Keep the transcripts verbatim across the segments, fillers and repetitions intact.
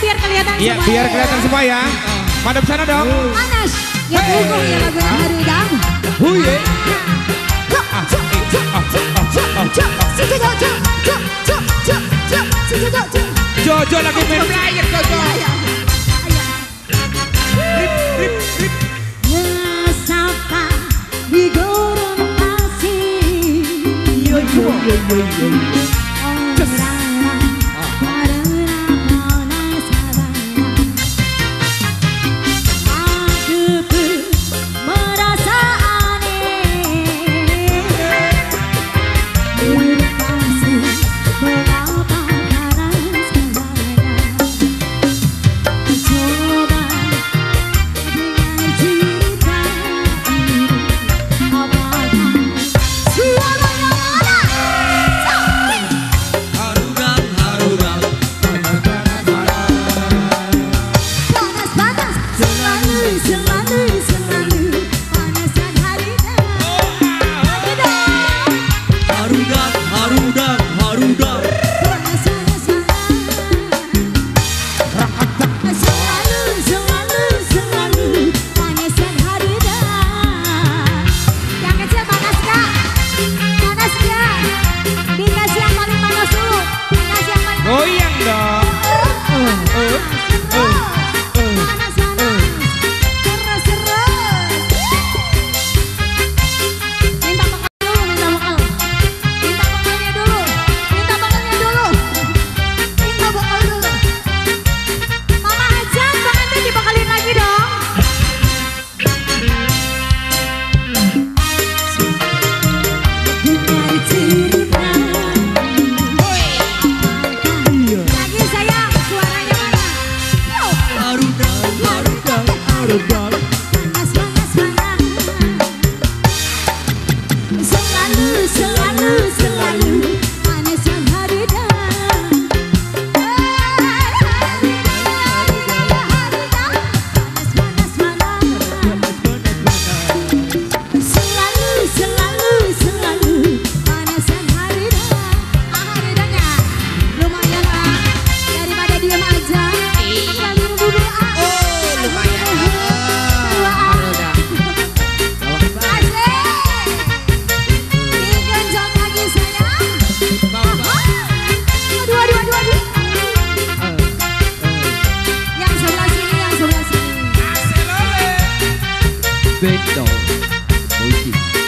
biar kelihatan ya, semua. Biar kelihatan semua ya. Madep sana dong. Panas. Ya pukul ya lagu yang baru dong. Huye. Jojo lagi main player Jojo. Rip rip rip. Ngesapa di gurun pasir. Yo yo yo yo.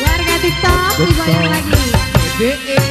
Warga TikTok, dibayar lagi.